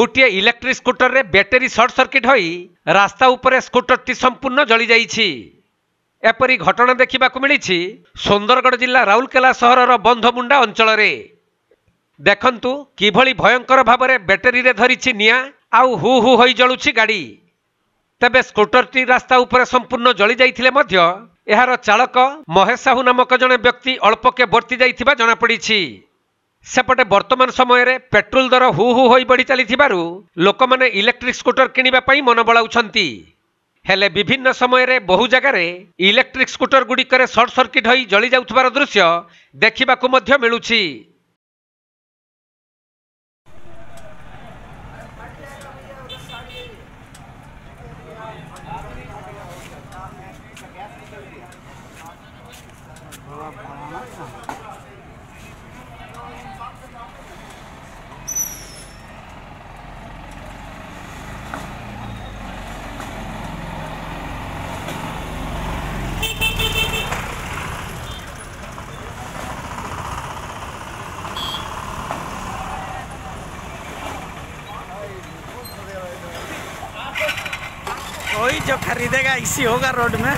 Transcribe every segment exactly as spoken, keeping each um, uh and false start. गोटे electric scooter रे battery short circuit होई रास्ता उपरे स्कूटर टी संपूर्ण जली जाइछि। एपरी घटना देखा मिली सुंदरगढ़ जिला राउरकेला सहर बंधमुंडा अंचल रे। देखंतु किभली भयंकर भाव में बैटेरी रे धरिछि निया आउ हु हु होई जलुछि गाड़ी। तेबे स्कूटर टी रास्ता उपरे संपूर्ण जली जाइथिले मध्य एहार चालक महेश साहू नामक जने व्यक्ति अल्पके बर्ती जाइथिबा जणा पड़िछि। सेपटे वर्तमान समय रे पेट्रोल दर हु हु होई बढ़ी चलिथिबारु लोक माने इलेक्ट्रिक स्कूटर किनिबा पई मन बळाउछंती। हेले विभिन्न समय रे बहु जगह रे इलेक्ट्रिक स्कूटर गुडी करे शॉर्ट सर्किट होई जली जाउथबार दृश्य देखिबाकु मध्य मिलुछि। वही जो खरीदेगा इसी होगा रोड में।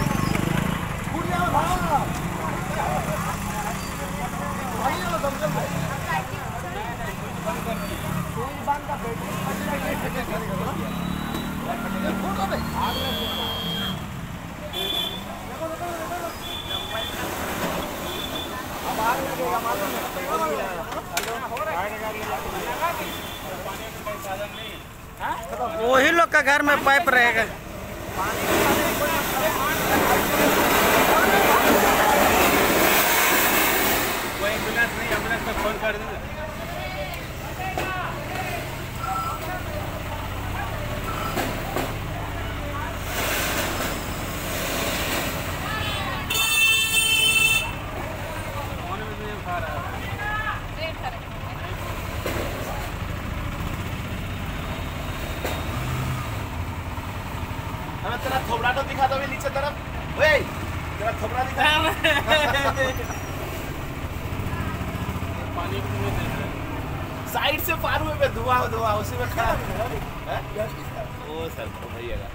वही लोग का घर में पाइप रहेगा। तेरा थोबड़ा तो दिखा दो नीचे तरफ। तेरा थोबड़ा दिखा पानी साइड से पार हुए में धुआ धुआ उसी में खड़ा ओ सर भैया।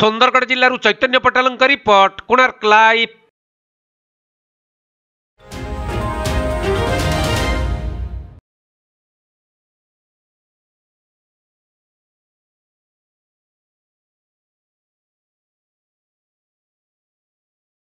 सुंदरगढ़ जिल्ला रु चैतन्य पटेल रिपोर्ट कोणार्क लाइव।